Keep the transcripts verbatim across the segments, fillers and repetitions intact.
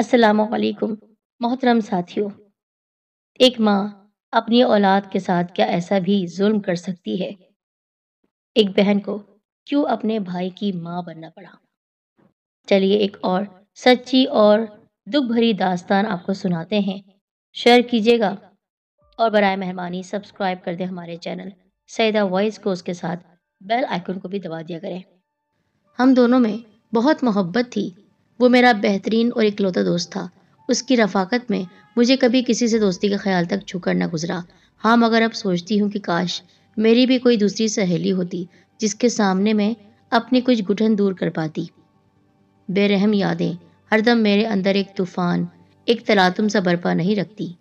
अस्सलामुअलैकुम। मोहतरम साथियों, एक माँ अपनी औलाद के साथ क्या ऐसा भी जुल्म कर सकती है? एक बहन को क्यों अपने भाई की माँ बनना पड़ा? चलिए एक और सच्ची और दुख भरी दास्तान आपको सुनाते हैं। शेयर कीजिएगा और बराए मेहरबानी सब्सक्राइब कर दें हमारे चैनल सैयदा वॉइस को, उसके साथ बेल आइकन को भी दबा दिया करें। हम दोनों में बहुत मोहब्बत थी। वो मेरा बेहतरीन और इकलौता दोस्त था। उसकी रफाकत में मुझे कभी किसी से दोस्ती का ख्याल तक छूकर न गुजरा। हाँ, मगर अब सोचती हूँ कि काश मेरी भी कोई दूसरी सहेली होती जिसके सामने मैं अपनी कुछ घुटन दूर कर पाती। बेरहम यादें हरदम मेरे अंदर एक तूफान, एक तलातुम सा बर्पा नहीं रखती।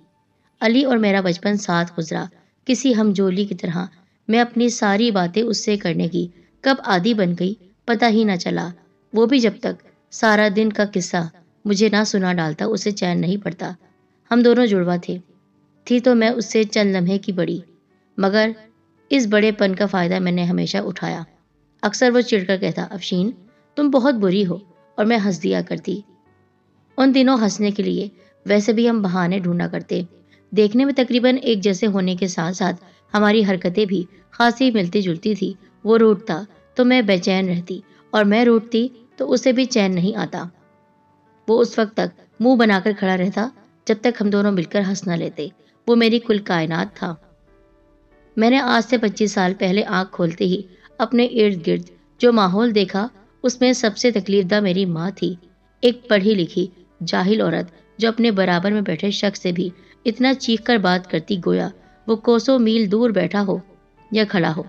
अली और मेरा बचपन साथ गुजरा, किसी हमजोली की तरह। मैं अपनी सारी बातें उससे करने की कब आदी बन गई पता ही ना चला। वो भी जब तक सारा दिन का किस्सा मुझे ना सुना डालता उसे चैन नहीं पड़ता। हम दोनों जुड़वा थे थी तो मैं उससे चंद लम्हे की बड़ी, मगर इस बड़ेपन का फ़ायदा मैंने हमेशा उठाया। अक्सर वो चिढ़कर कहता, अफशीन तुम बहुत बुरी हो, और मैं हंस दिया करती। उन दिनों हंसने के लिए वैसे भी हम बहाने ढूंढा करते। देखने में तकरीबन एक जैसे होने के साथ साथ हमारी हरकतें भी खासी मिलती जुलती थी। वो रूठता तो मैं बेचैन रहती, और मैं रूठती तो उसे भी चैन नहीं आता। वो उस वक्त तक मुंह बनाकर खड़ा रहता जब तक हम दोनों मिलकर हंस न लेते। वो मेरी कुल कायनात था। मैंने आज से पच्चीस साल पहले आंख खोलते ही अपने इर्द गिर्द जो माहौल देखा उसमें सबसे तकलीफदा मेरी माँ थी। एक पढ़ी लिखी जाहिल औरत जो अपने बराबर में बैठे शख्स से भी इतना चीख कर बात करती गोया वो कोसों मील दूर बैठा हो या खड़ा हो।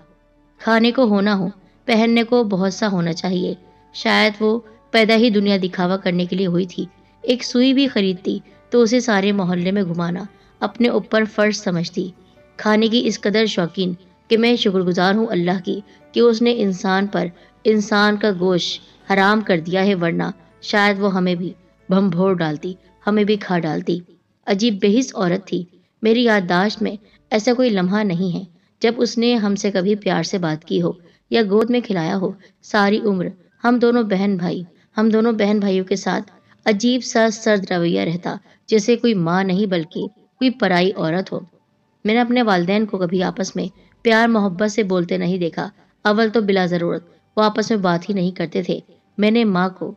खाने को होना हो, पहनने को बहुत सा होना चाहिए। शायद वो पैदा ही दुनिया दिखावा करने के लिए हुई थी। एक सुई भी खरीदती तो उसे सारे मोहल्ले में घुमाना अपने ऊपर फर्ज समझती। खाने की इस कदर शौकीन कि मैं शुक्रगुजार हूँ अल्लाह की कि उसने इंसान पर इंसान का गोश्त हराम कर दिया है, वरना शायद वो हमें भी भंभोर डालती, हमें भी खा डालती। अजीब बेहिस औरत थी। मेरी याददाश्त में ऐसा कोई लम्हा नहीं है जब उसने हमसे कभी प्यार से बात की हो या गोद में खिलाया हो। सारी उम्र हम दोनों बहन भाई हम दोनों बहन भाइयों के साथ अजीब सा सर्द रवैया रहता, जैसे कोई माँ नहीं बल्कि कोई पराई औरत हो। मैंने अपने वालिदैन को कभी आपस में प्यार मोहब्बत से बोलते नहीं देखा। अव्वल तो बिला ज़रूरत वो आपस में बात ही नहीं करते थे। मैंने माँ को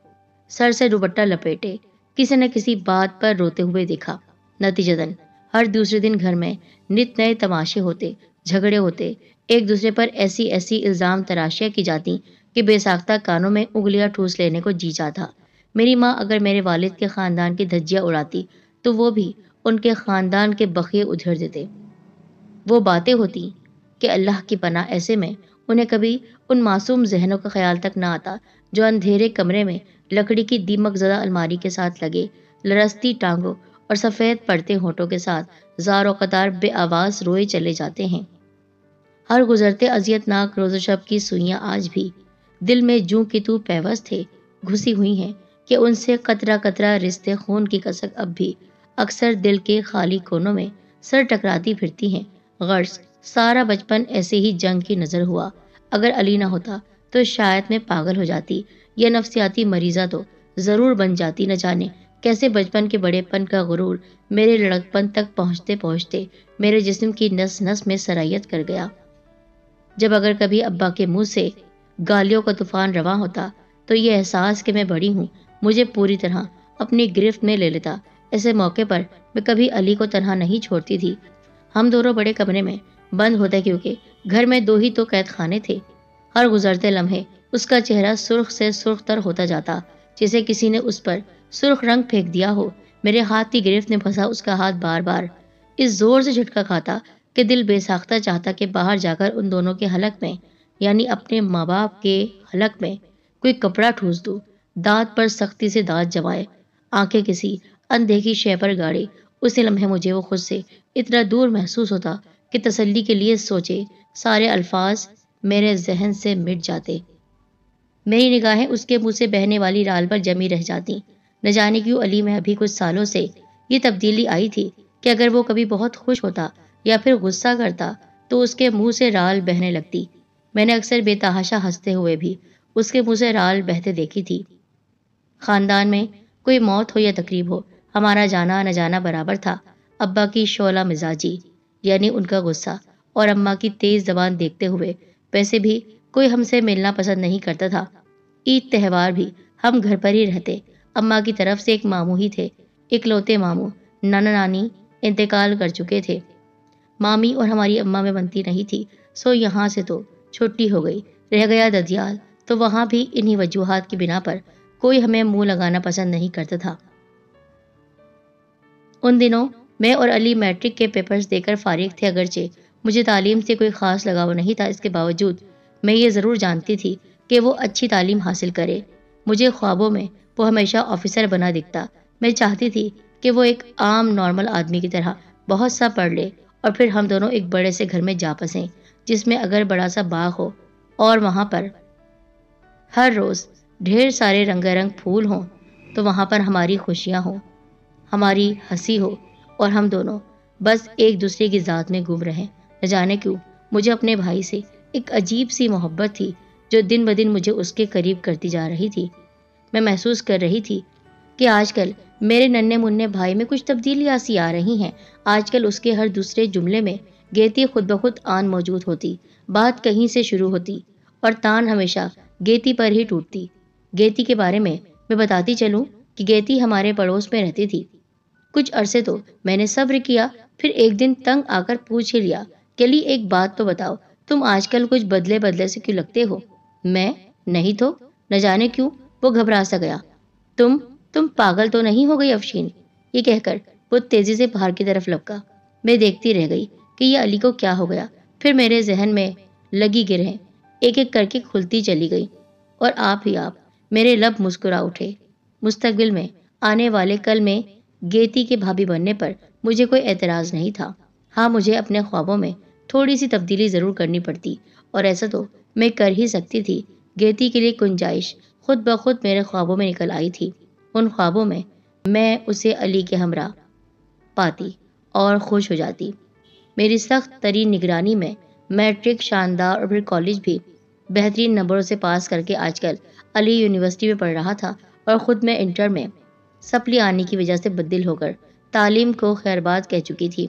सर से दुपट्टा लपेटे किसी न किसी बात पर रोते हुए देखा। नतीजतन हर दूसरे दिन घर में नित नए तमाशे होते, झगड़े होते, एक दूसरे पर ऐसी ऐसी इल्ज़ाम तराशियाँ की जाती कि बेसाख्ता कानों में उंगलियां ठूस लेने को जी जाता। मेरी माँ अगर मेरे वालिद के ख़ानदान की धज्जियाँ उड़ाती तो वो भी उनके ख़ानदान के बखिए उधेड़ देते। वो बातें होती कि अल्लाह की पनाह, ऐसे में उन्हें कभी उन मासूम जहनों का ख्याल तक ना आता जो अंधेरे कमरे में लकड़ी की दीमकज़दा अलमारी के साथ लगे लरसती टांगों और सफ़ेद पड़ते होठों के साथ ज़ारो क़तार बेआवाज़ रोए चले जाते हैं। हर गुजरते अजियतनाक रोज़ शब की सुइयाँ आज भी दिल में जूं की तू पैवस थे घुसी हुई हैं कि उनसे कतरा कतरा रिश्ते खून की कसक अब भी अक्सर दिल के खाली कोनों में सर टकराती फिरती हैं। गर्ज सारा बचपन ऐसे ही जंग की नज़र हुआ। अगर अली ना होता तो शायद मैं पागल हो जाती या नफसियाती मरीज़ा तो ज़रूर बन जाती। न जाने कैसे बचपन के बड़ेपन का गुरूर मेरे लड़कपन तक पहुँचते पहुँचते मेरे जिस्म की नस नस में सरायत कर गया। जब अगर कभी अब्बा के मुँह से गालियों का तूफान रवा होता तो ये एहसास कि मैं बड़ी हूँ मुझे पूरी तरह अपनी गिरफ्त में ले लेता। ऐसे मौके पर मैं कभी अली को तन्हा नहीं छोड़ती थी। हम दोनों बड़े कमरे में बंद होते क्योंकि घर में दो ही तो कैद खाने थे। हर गुजरते लम्हे उसका चेहरा सुर्ख से सुर्ख तर होता जाता, जैसे किसी ने उस पर सुर्ख रंग फेंक दिया हो। मेरे हाथ की गिरफ्त में फंसा उसका हाथ बार बार इस जोर से झटका खाता कि दिल बेसाख्ता चाहता कि बाहर जाकर उन दोनों के हलक में, यानी अपने माँ बाप के हलक में, कोई कपड़ा ठूस दूँ, दांत पर सख्ती से दांत जमाए, आंखें किसी अनदेखी शय पर गाड़े। उसी लम्हे मुझे वो खुद से इतना दूर महसूस होता कि तसल्ली के लिए सोचे सारे अल्फाज मेरे जहन से मिट जाते। मेरी निगाहें उसके मुँह से बहने वाली राल पर जमी रह जाती। न जाने क्यों अली में अभी कुछ सालों से ये तब्दीली आई थी कि अगर वो कभी बहुत खुश होता या फिर गुस्सा करता तो उसके मुँह से राल बहने लगती। मैंने अक्सर बेतहाशा हंसते हुए भी उसके मुँह से राल बहते देखी थी। खानदान में कोई मौत हो या तकरीब हो, हमारा जाना न जाना बराबर था। अब्बा की शोला मिजाजी यानी उनका गुस्सा और अम्मा की तेज़ जबान देखते हुए वैसे भी कोई हमसे मिलना पसंद नहीं करता था। ईद त्यौहार भी हम घर पर ही रहते। अम्मा की तरफ से एक मामू ही थे, इकलौते मामू। नाना नानी इंतकाल कर चुके थे। मामी और हमारी अम्मा में बनती नहीं थी, सो यहाँ से तो छुट्टी हो गई। रह गया ददियाल, तो वहाँ भी इन्हीं वजूहात की बिना पर कोई हमें मुंह लगाना पसंद नहीं करता था। उन दिनों मैं और अली मैट्रिक के पेपर्स देकर फारिग थे। अगरचे मुझे तालीम से कोई ख़ास लगाव नहीं था, इसके बावजूद मैं ये ज़रूर जानती थी कि वो अच्छी तालीम हासिल करे। मुझे ख्वाबों में वो हमेशा ऑफिसर बना दिखता। मैं चाहती थी कि वो एक आम नॉर्मल आदमी की तरह बहुत सा पढ़ ले और फिर हम दोनों एक बड़े से घर में जा बसें, जिसमें अगर बड़ा सा बाग हो और वहाँ पर हर रोज़ ढेर सारे रंगारंग फूल हों, तो वहाँ पर हमारी खुशियाँ हों, हमारी हंसी हो और हम दोनों बस एक दूसरे की ज़ात में गुम रहें। न जाने क्यों मुझे अपने भाई से एक अजीब सी मोहब्बत थी जो दिन ब दिन मुझे उसके करीब करती जा रही थी। मैं महसूस कर रही थी कि आजकल मेरे नन्हे मुन्ने भाई में कुछ तब्दीलियाँ सी आ रही हैं। आजकल उसके हर दूसरे जुमले में गेती खुद ब खुद आन मौजूद होती, बात कहीं से शुरू होती और तान हमेशा गेती पर ही टूटती। गेती के बारे में मैं बताती चलूँ कि गेती हमारे पड़ोस में रहती थी। कुछ अरसे तो मैंने सब्र किया, फिर एक दिन तंग आकर पूछ ही लिया कि अली एक बात तो बताओ, तुम आजकल कुछ बदले बदले से क्यों लगते हो? मैं नहीं तो। न जाने क्यों वो घबरा सा गया। तुम तुम पागल तो नहीं हो गई अफशीन? ये कहकर वो तेजी से बाहर की तरफ लपका। मैं देखती रह गई कि ये अली को क्या हो गया। फिर मेरे जहन में लगी गिरहें एक एक करके खुलती चली गई और आप ही आप मेरे लब मुस्कुरा उठे। मुस्तकबिल में आने वाले कल में गेती के भाभी बनने पर मुझे कोई एतराज़ नहीं था। हाँ, मुझे अपने ख्वाबों में थोड़ी सी तब्दीली ज़रूर करनी पड़ती और ऐसा तो मैं कर ही सकती थी। गेती के लिए गुंजाइश खुद ब खुद मेरे ख्वाबों में निकल आई थी। उन ख्वाबों में मैं उसे अली के हमरा पाती और खुश हो जाती। मेरी सख्त तरीन निगरानी में मैट्रिक शानदार और फिर कॉलेज भी बेहतरीन नंबरों से पास करके आजकल अली यूनिवर्सिटी में पढ़ रहा था और ख़ुद मैं इंटर में सप्ली आने की वजह से बदल होकर तालीम को खैरबाद कह चुकी थी।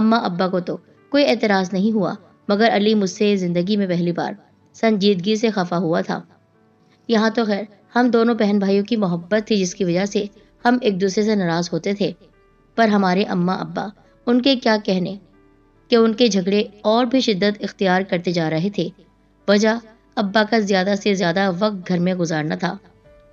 अम्मा अब्बा को तो कोई एतराज़ नहीं हुआ, मगर अली मुझसे ज़िंदगी में पहली बार संजीदगी से खफा हुआ था। यहाँ तो खैर हम दोनों बहन भाइयों की मोहब्बत थी, जिसकी वजह से हम एक दूसरे से नाराज़ होते थे। पर हमारे अम्मा अब्बा, उनके क्या कहने कि उनके झगड़े और भी शिद्दत इख्तियार करते जा रहे थे। वजह अब्बा का ज़्यादा से ज़्यादा वक्त घर में गुजारना था।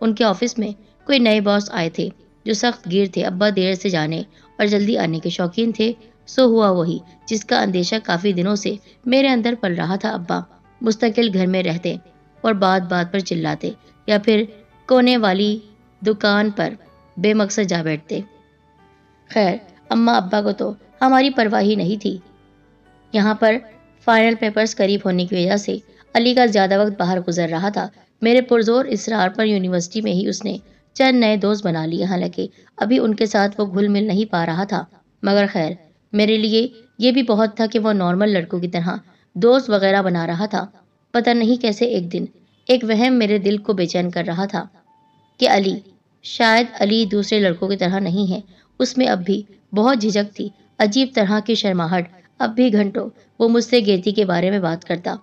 उनके ऑफिस में कोई नए बॉस आए थे जो सख्त गिर थे। अब्बा देर से जाने और जल्दी आने के शौकीन थे। सो हुआ वही जिसका अंदेशा काफ़ी दिनों से मेरे अंदर पल रहा था। अब्बा मुस्तकिल घर में रहते और बात बात पर चिल्लाते या फिर कोने वाली दुकान पर बेमकसद जा बैठते। खैर, अम्मा अब्बा को तो हमारी परवाह ही नहीं थी। यहाँ पर फाइनल पेपर्स करीब होने की वजह से अली का ज़्यादा वक्त बाहर गुजर रहा था। मेरे पुरजोर इसरार पर यूनिवर्सिटी में ही उसने चंद नए दोस्त बना लिए। हालांकि अभी उनके साथ वो घुल मिल नहीं पा रहा था, मगर खैर मेरे लिए ये भी बहुत था कि वह नॉर्मल लड़कों की तरह दोस्त वगैरह बना रहा था। पता नहीं कैसे एक दिन एक वहम मेरे दिल को बेचैन कर रहा था कि अली, शायद अली दूसरे लड़कों की तरह नहीं है। उसमें अब भी बहुत झिझक थी, अजीब तरह की शर्माहट। अब भी घंटों वो मुझसे गेती के बारे में बात करता,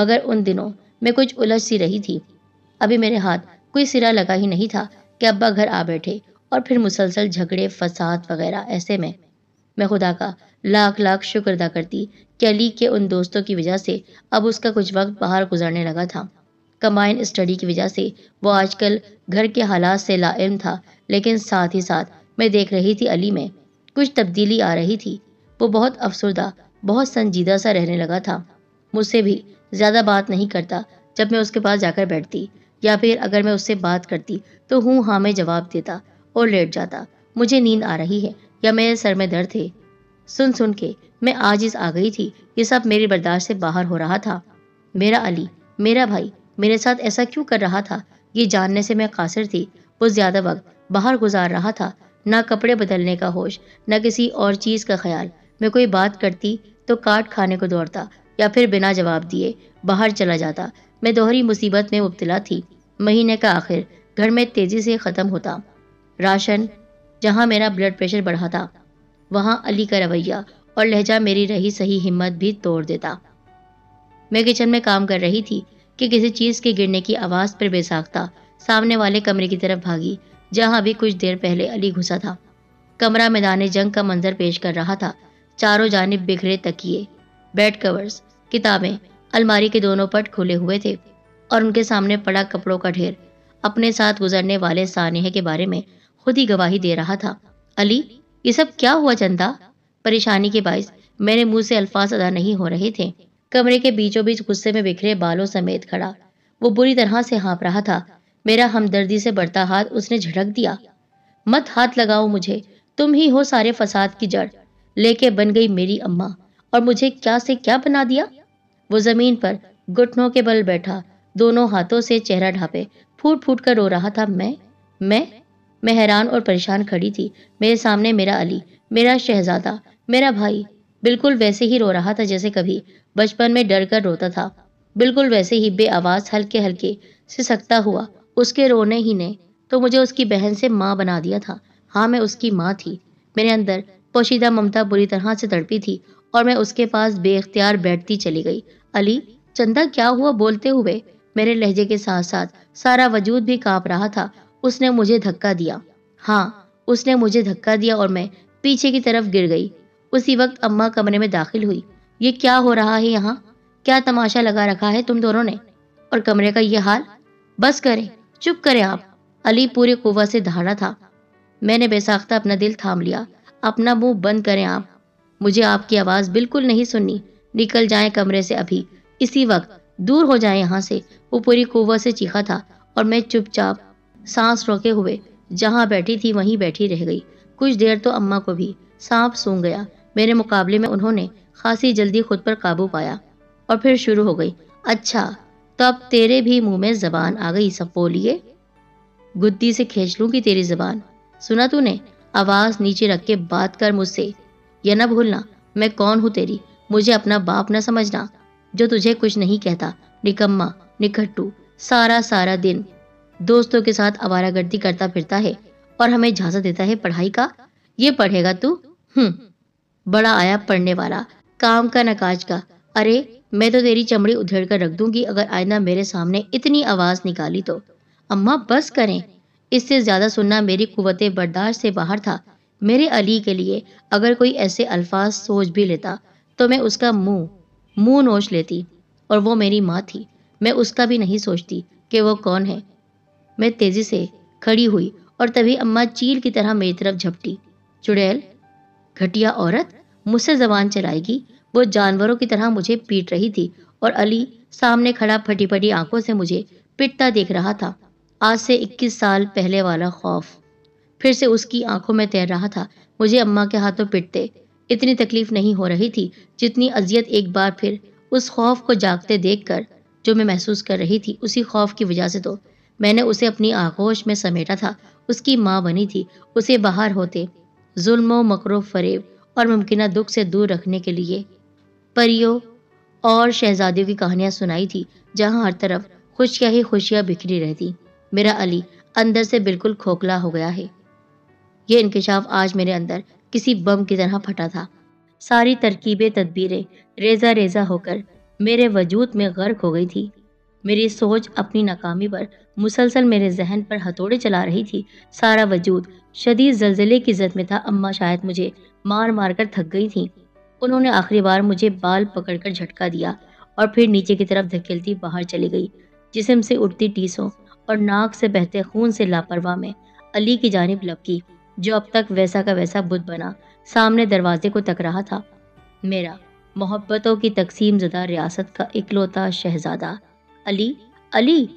मगर उन दिनों मैं कुछ उलझ सी रही थी। अभी मेरे हाथ कोई सिरा लगा ही नहीं था कि अब्बा घर आ बैठे और फिर मुसलसल झगड़े, फसाद वगैरह। ऐसे में मैं खुदा का लाख लाख शुक्र अदा करती कि अली के उन दोस्तों की वजह से अब उसका कुछ वक्त बाहर गुजारने लगा था। कंबाइंड स्टडी की वजह से वो आजकल घर के हालात से लाइम था, लेकिन साथ ही साथ मैं देख रही थी अली में कुछ तब्दीली आ रही थी। वो बहुत अफसरदा, बहुत संजीदा सा रहने लगा था। मुझसे भी ज़्यादा बात नहीं करता जब मैं उसके पास जाकर बैठती, या फिर अगर मैं उससे बात करती तो हूँ हाँ में जवाब देता और लेट जाता। मुझे नींद आ रही है या मेरे सर में दर्द थे, सुन सुन के मैं आजिज़ आ गई थी। ये सब मेरी बर्दाश्त से बाहर हो रहा था। मेरा अली, मेरा भाई मेरे साथ ऐसा क्यों कर रहा था, ये जानने से मैं कासिर थी। वो ज़्यादा वक्त बाहर गुजार रहा था, ना कपड़े बदलने का होश, ना किसी और चीज़ का ख्याल। मैं कोई बात करती तो काट खाने को दौड़ता या फिर बिना जवाब दिए बाहर चला जाता। मैं दोहरी मुसीबत में मुब्तला थी। महीने का आखिर घर में तेज़ी से ख़त्म होता। राशन, जहां मेरा ब्लड प्रेशर बढ़ा था वहां अली का रवैया और लहजा मेरी रही सही हिम्मत भी तोड़ देता। मैं किचन में काम कर रही थी कि किसी चीज के गिरने की आवाज पर बेसाख्ता सामने वाले कमरे की तरफ भागी जहां भी कुछ देर पहले अली घुसा था। कमरा मैदान जंग का मंजर पेश कर रहा था। चारों जानिब बिखरे तकिए, बेड कवर्स, किताबें अलमारी के दोनों पट खुले हुए थे और उनके सामने पड़ा कपड़ों का ढेर अपने साथ गुजरने वाले सानिहे के बारे में खुद ही गवाही दे रहा था। अली, ये सब क्या हुआ चंदा? परेशानी के बायस मेरे मुंह से अल्फाज अदा नहीं हो रहे थे। कमरे के बीचों बीच गुस्से में बिखरे बालों समेत खड़ा वो बुरी तरह से हाँप रहा था। मेरा हमदर्दी से बढ़ता हाथ उसने झटक दिया। मत हाथ लगाओ मुझे, तुम ही हो सारे फसाद की जड़, लेके बन गई मेरी अम्मा और मुझे क्या से क्या बना दिया। वो जमीन पर घुटनों के बल बैठा दोनों हाथों से चेहरा ढांपे फूट फूट कर रो रहा था। मैं मैं मैं हैरान और परेशान खड़ी थी। मेरे सामने मेरा अली, मेरा शहजादा, मेरा भाई बिल्कुल वैसे ही रो रहा था जैसे कभी बचपन में डर कर रोता था। बिल्कुल वैसे ही बेआवाज हल्के हल्के सिसकता हुआ। उसके रोने ही ने तो मुझे उसकी बहन से माँ बना दिया था। हाँ, मैं उसकी माँ थी। मेरे अंदर पोशीदा ममता बुरी तरह से तड़पी थी और मैं उसके पास बेइख्तियार बैठती चली गई। अली, चंदा क्या हुआ? बोलते हुए मेरे लहजे के साथ साथ सारा वजूद भी कांप रहा था। उसने मुझे धक्का दिया। हाँ, उसने मुझे धक्का दिया और मैं पीछे की तरफ गिर गई। उसी वक्त अम्मा कमरे में दाखिल हुई। ये क्या हो रहा है यहाँ? क्या तमाशा लगा रखा है तुम दोनों ने और कमरे का ये हाल? बस करें, चुप करें आप। अली पूरे कुव्वत से धाड़ा था। मैंने बेसाख्ता अपना दिल थाम लिया। अपना मुंह बंद करें आप, मुझे आपकी आवाज़ बिल्कुल नहीं सुननी। निकल जाएं कमरे से अभी, इसी वक्त दूर हो जाएं यहाँ से। वो पूरी कुव्वत से चीखा था और मैं चुपचाप सांस रोके हुए जहाँ बैठी थी वहीं बैठी रह गई। कुछ देर तो अम्मा को भी सांप सूंघ गया। मेरे मुकाबले में उन्होंने खासी जल्दी खुद पर काबू पाया और फिर शुरू हो गई। अच्छा, तो अब तेरे भी मुँह में जबान आ गई, सब बोलिए। गुद्दी से खींच लूँगी तेरी जबान, सुना तूने? आवाज़ नीचे रख के बात कर मुझसे। यह ना भूलना मैं कौन हूँ तेरी, मुझे अपना बाप न समझना जो तुझे कुछ नहीं कहता। निकम्मा, निकट्टू, सारा सारा दिन दोस्तों के साथ आवारागर्दी करता फिरता है और हमें झांसा देता है पढ़ाई का। ये पढ़ेगा तू? हम्म, बड़ा आया पढ़ने वाला, काम का न काज का। अरे मैं तो तेरी चमड़ी उधेड़ कर रख दूंगी अगर आईना मेरे सामने इतनी आवाज़ निकाली तो। अम्मा बस करें, इससे ज़्यादा सुनना मेरी कुव्वते बर्दाश्त से बाहर था। मेरे अली के लिए अगर कोई ऐसे अल्फाज सोच भी लेता तो मैं उसका मुंह मुंह नोच लेती। और वो मेरी माँ थी, मैं उसका भी नहीं सोचती कि वो कौन है। मैं तेज़ी से खड़ी हुई और तभी अम्मा चील की तरह मेरी तरफ झपटी। चुड़ैल, घटिया औरत, मुझसे ज़बान चलाएगी। वो जानवरों की तरह मुझे पीट रही थी और अली सामने खड़ा फटी फटी आंखों से मुझे पिटता देख रहा था। आज से इक्कीस साल पहले वाला खौफ फिर से उसकी आंखों में तैर रहा था। मुझे अम्मा के हाथों पिटते इतनी तकलीफ नहीं हो रही थी जितनी अजियत एक बार फिर उस खौफ को जागते देखकर जो मैं महसूस कर रही थी। उसी खौफ की वजह से तो मैंने उसे अपनी आगोश में समेटा था। उसकी माँ बनी थी। उसे बाहर होते जुल्मों, मकरो, फरेब और मुमकिन दुख से दूर रखने के लिए परियों और शहजादियों की कहानियाँ सुनाई थी जहाँ हर तरफ खुशियाँ ही खुशियाँ बिखरी रहती। मेरा अली अंदर से बिल्कुल खोखला हो गया है। यह इंकशाफ आज मेरे अंदर किसी बम की तरह फटा था। सारी तरकीबें, तदबीरें रेजा रेजा होकर मेरे वजूद में गर्क हो गई थी। मेरी सोच अपनी नाकामी पर मुसलसल मेरे जहन पर हथौड़े चला रही थी। सारा वजूद शदीद जलजले की जद में था। अम्मा शायद मुझे मार मार कर थक गई थी। उन्होंने आखिरी बार मुझे बाल पकड़कर झटका दिया और फिर नीचे की तरफ धकेलती बाहर चली गई। जिस्म से उठती टीसों और नाक से बहते खून से लापरवाह में अली की जानिब लपकी जो अब तक वैसा का वैसा बुत बना सामने दरवाजे को तक रहा था। मेरा मोहब्बतों की तकसीम ज़दा रियासत का इकलौता शहजादा अली। अली,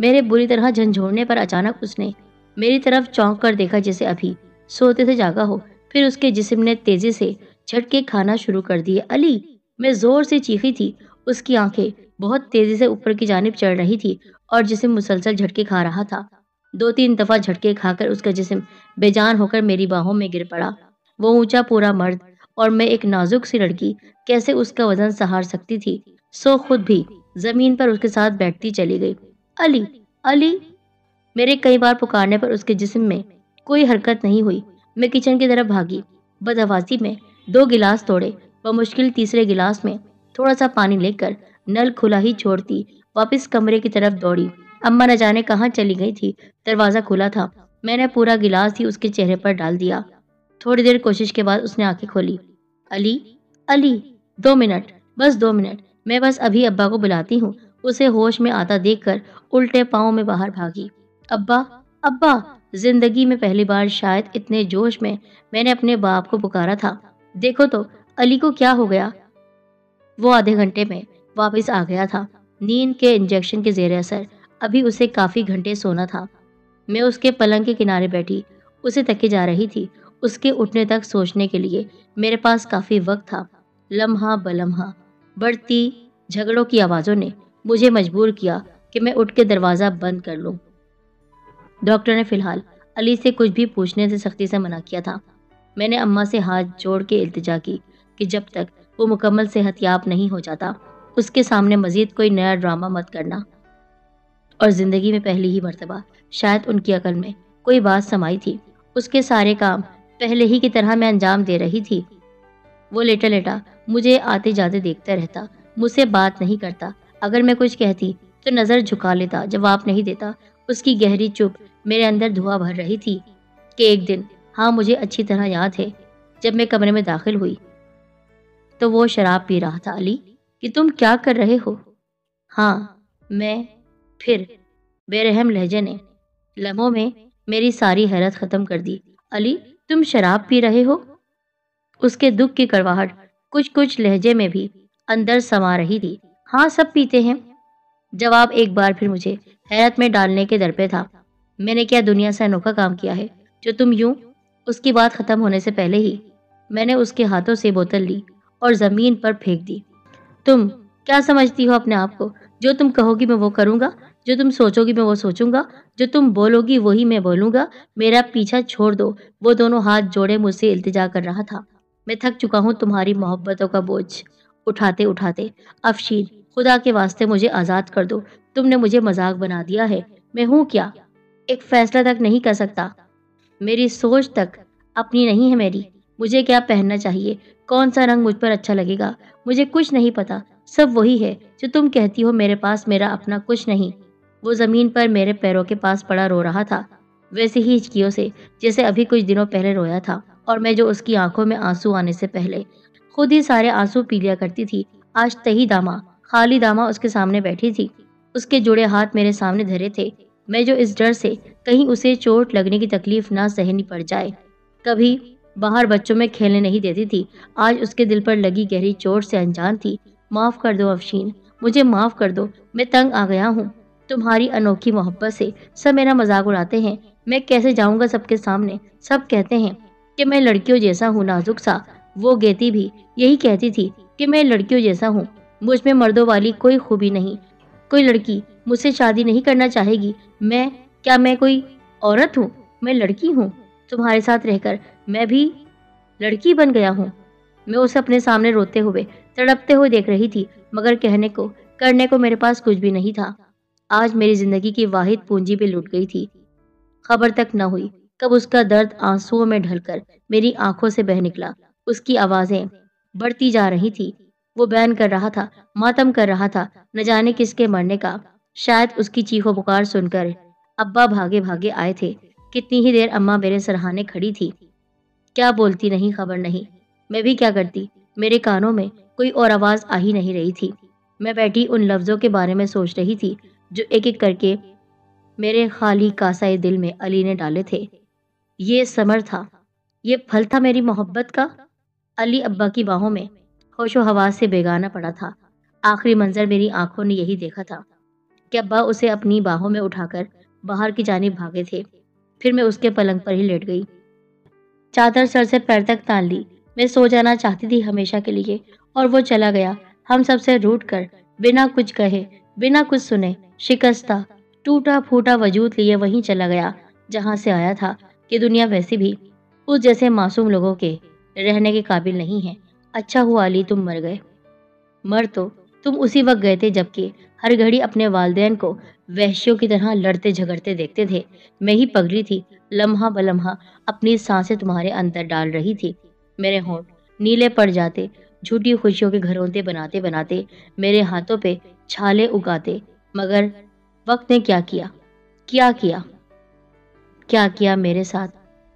मेरे बुरी तरह झंझोड़ने पर अचानक उसने मेरी तरफ चौंक कर देखा जैसे अभी सोते से जागा हो। फिर उसके जिस्म ने तेज़ी से झटके खाना शुरू कर दिए। अली, मैं ज़ोर से चीखी थी। उसकी आंखें बहुत तेज़ी से ऊपर की जानिब चढ़ रही थी और जिस्म मुसलसल झटके खा रहा था। दो तीन दफ़ा झटके खाकर उसका जिस्म बेजान होकर मेरी बाहों में गिर पड़ा। वो ऊंचा पूरा मर्द और मैं एक नाजुक सी लड़की कैसे उसका वजन सहार सकती थी। सो खुद भी ज़मीन पर उसके साथ बैठती चली गई। अली, अली, मेरे कई बार पुकारने पर उसके जिस्म में कोई हरकत नहीं हुई। मैं किचन की तरफ भागी। बदहवासी में दो गिलास तोड़े, बमुश्किल तीसरे गिलास में थोड़ा सा पानी लेकर नल खुला ही छोड़ती वापस कमरे की तरफ दौड़ी। अम्मा न जाने कहाँ चली गई थी। दरवाज़ा खुला था। मैंने पूरा गिलास ही उसके चेहरे पर डाल दिया। थोड़ी देर कोशिश के बाद उसने आंखें खोली। अली, अली, दो मिनट, बस दो मिनट, मैं बस अभी अब्बा को बुलाती हूँ। उसे होश में आता देखकर उल्टे पाँव में बाहर भागी। अब्बा, अब्बा! जिंदगी में पहली बार शायद इतने जोश में मैंने अपने बाप को पुकारा था। देखो तो अली को क्या हो गया। वो आधे घंटे में वापस आ गया था, नींद के इंजेक्शन के जेर असर। अभी उसे काफ़ी घंटे सोना था। मैं उसके पलंग के किनारे बैठी उसे तके जा रही थी। उसके उठने तक सोचने के लिए मेरे पास काफ़ी वक्त था। लम्हा बलम्हा बढ़ती झगड़ों की आवाज़ों ने मुझे मजबूर किया कि मैं उठ के दरवाज़ा बंद कर लूँ। डॉक्टर ने फ़िलहाल अली से कुछ भी पूछने से सख्ती से मना किया था। मैंने अम्मा से हाथ जोड़ के इल्तिजा की कि जब तक वो मुकम्मल सेहतयाब नहीं हो जाता उसके सामने मज़ीद कोई नया ड्रामा मत करना। और ज़िंदगी में पहली ही मर्तबा शायद उनकी अकल में कोई बात समाई थी। उसके सारे काम पहले ही की तरह मैं अंजाम दे रही थी। वो लेटा लेटा मुझे आते जाते देखता रहता, मुझसे बात नहीं करता। अगर मैं कुछ कहती तो नज़र झुका लेता, जवाब नहीं देता। उसकी गहरी चुप मेरे अंदर धुआं भर रही थी कि एक दिन, हाँ मुझे अच्छी तरह याद है, जब मैं कमरे में दाखिल हुई तो वो शराब पी रहा था। अली, कि तुम क्या कर रहे हो? हाँ मैं फिर। बेरहम लहजे ने लम्हों में मेरी सारी हैरत ख़त्म कर दी। अली, तुम शराब पी रहे हो? उसके दुख की कड़वाहट कुछ कुछ लहजे में भी अंदर समा रही थी। हाँ सब पीते हैं। जवाब एक बार फिर मुझे हैरत में डालने के दर पे था। मैंने क्या दुनिया से अनोखा काम किया है जो तुम यूं? उसकी बात ख़त्म होने से पहले ही मैंने उसके हाथों से बोतल ली और ज़मीन पर फेंक दी। तुम क्या समझती हो अपने आप को? जो तुम कहोगी मैं वो करूँगा, जो तुम सोचोगी मैं वो सोचूंगा, जो तुम बोलोगी वही मैं बोलूँगा। मेरा पीछा छोड़ दो। वो दोनों हाथ जोड़े मुझसे इल्तिजा कर रहा था। मैं थक चुका हूँ तुम्हारी मोहब्बतों का बोझ उठाते उठाते। अफशीन, खुदा के वास्ते मुझे आज़ाद कर दो। तुमने मुझे मजाक बना दिया है। मैं हूँ क्या? एक फ़ैसला तक नहीं कर सकता। मेरी सोच तक अपनी नहीं है मेरी। मुझे क्या पहनना चाहिए, कौन सा रंग मुझ पर अच्छा लगेगा, मुझे कुछ नहीं पता। सब वही है जो तुम कहती हो। मेरे पास मेरा अपना कुछ नहीं। वो ज़मीन पर मेरे पैरों के पास पड़ा रो रहा था, वैसे ही हिचकियों से जैसे अभी कुछ दिनों पहले रोया था। और मैं जो उसकी आंखों में आंसू आने से पहले खुद ही सारे आंसू पी लिया करती थी, आज तही दामा खाली दामा उसके सामने बैठी थी। उसके जुड़े हाथ मेरे सामने धरे थे। मैं जो इस डर से कहीं उसे चोट लगने की तकलीफ ना सहनी पड़ जाए, कभी बाहर बच्चों में खेलने नहीं देती थी, आज उसके दिल पर लगी गहरी चोट से अनजान थी। माफ़ कर दो अफशीन, मुझे माफ़ कर दो। मैं तंग आ गया हूँ तुम्हारी अनोखी मोहब्बत से। सब मेरा मजाक उड़ाते हैं। मैं कैसे जाऊँगा सबके सामने? सब कहते हैं कि मैं लड़कियों जैसा हूँ, नाजुक सा। वो गेती भी यही कहती थी कि मैं लड़कियों जैसा हूँ। मुझ में मर्दों वाली कोई खूबी नहीं। कोई लड़की मुझसे शादी नहीं करना चाहेगी। मैं क्या, मैं कोई औरत हूँ? मैं लड़की हूँ। तुम्हारे साथ रहकर मैं भी लड़की बन गया हूँ। मैं उसे अपने सामने रोते हुए तड़पते हुए देख रही थी, मगर कहने को करने को मेरे पास कुछ भी नहीं था। आज मेरी ज़िंदगी की वाहिद पूंजी भी लुट गई थी। खबर तक न हुई कब उसका दर्द आंसुओं में ढलकर मेरी आंखों से बह निकला। उसकी आवाज़ें बढ़ती जा रही थी। वो बैन कर रहा था, मातम कर रहा था, न जाने किसके मरने का। शायद उसकी चीखों पुकार सुनकर अब्बा भागे भागे आए थे। कितनी ही देर अम्मा मेरे सरहाने खड़ी थी। क्या बोलती नहीं खबर नहीं। मैं भी क्या करती, मेरे कानों में कोई और आवाज़ आ ही नहीं रही थी। मैं बैठी उन लफ्ज़ों के बारे में सोच रही थी जो एक एक करके मेरे खाली कासाए दिल में अली ने डाले थे। ये समर था, ये फल था मेरी मोहब्बत का। अली अब्बा की बाहों में होशो हवास से बेगाना पड़ा था। आखिरी मंजर मेरी आंखों ने यही देखा था कि अब्बा उसे अपनी बाहों में उठाकर बाहर की जानिब भागे थे। फिर मैं उसके पलंग पर ही लेट गई, चादर सर से पैर तक तान ली। मैं सो जाना चाहती थी हमेशा के लिए, और वो चला गया हम सबसे रूठ कर, बिना कुछ कहे, बिना कुछ सुने। शिकस्ता टूटा फूटा वजूद लिए वहीं चला गया जहाँ से आया था। कि दुनिया वैसे भी उस जैसे मासूम लोगों के रहने के काबिल नहीं है। अच्छा हुआ अली तुम मर गए। मर तो तुम उसी वक्त गए थे, जबकि हर घड़ी अपने वालिदैन को वहशियों की तरह लड़ते झगड़ते देखते थे। मैं ही पगली थी, लम्हा ब लम्हा अपनी सांसें तुम्हारे अंदर डाल रही थी। मेरे होंठ नीले पड़ जाते, झूठी खुशियों के घरौंदे बनाते बनाते मेरे हाथों पे छाले उगाते। मगर वक्त ने क्या किया, क्या किया, क्या किया मेरे साथ,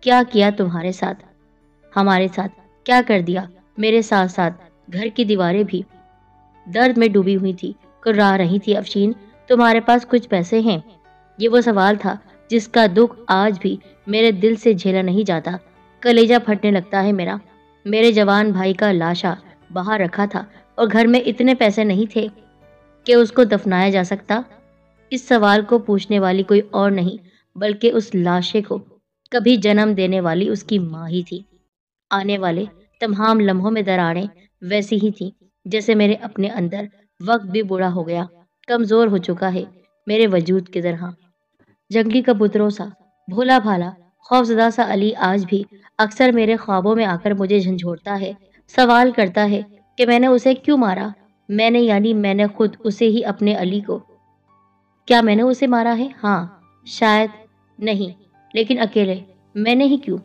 क्या किया तुम्हारे साथ, हमारे साथ क्या कर दिया। मेरे साथ साथ घर की दीवारें भी दर्द में डूबी हुई थी, कुर्रा रही थी। अफशीन, तुम्हारे पास कुछ पैसे हैं? ये वो सवाल था जिसका दुख आज भी मेरे दिल से झेला नहीं जाता। कलेजा फटने लगता है मेरा। मेरे जवान भाई का लाशा बाहर रखा था और घर में इतने पैसे नहीं थे कि उसको दफनाया जा सकता। इस सवाल को पूछने वाली कोई और नहीं बल्कि उस लाशे को कभी जन्म देने वाली उसकी माँ ही थी। आने वाले तमाम लम्हों में दरारें वैसी ही थी जैसे मेरे अपने अंदर वक्त भी बूढ़ा हो गया, कमज़ोर हो चुका है मेरे वजूद की तरह। जंगली कबूतरों सा भोला भाला खौफजदा सा अली आज भी अक्सर मेरे ख्वाबों में आकर मुझे झंझोड़ता है, सवाल करता है कि मैंने उसे क्यों मारा। मैंने यानी मैंने खुद उसे ही, अपने अली को। क्या मैंने उसे मारा है? हाँ, शायद नहीं, लेकिन अकेले मैंने ही क्यों?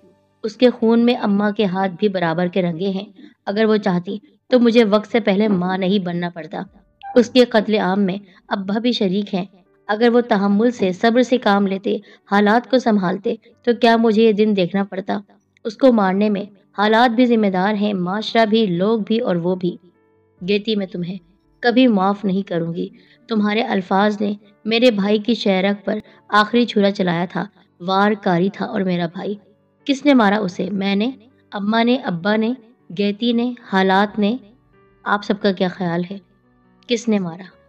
उसके खून में अम्मा के हाथ भी बराबर के रंगे हैं। अगर वो चाहती तो मुझे वक्त से पहले माँ नहीं बनना पड़ता। उसके कत्लेआम में अब्बा भी शरीक हैं। अगर वो तहम्मुल से, सब्र से काम लेते, हालात को संभालते, तो क्या मुझे ये दिन देखना पड़ता? उसको मारने में हालात भी जिम्मेदार हैं, माशरा भी, लोग भी, और वो भी। गेती, मैं तुम्हें कभी माफ़ नहीं करूँगी। तुम्हारे अल्फाज ने मेरे भाई की शहरक पर आखिरी छुरा चलाया था, वारकारी था और मेरा भाई। किसने मारा उसे? मैंने, अम्मा ने, अब्बा ने, गेती ने, हालात ने। आप सबका क्या ख्याल है, किसने मारा?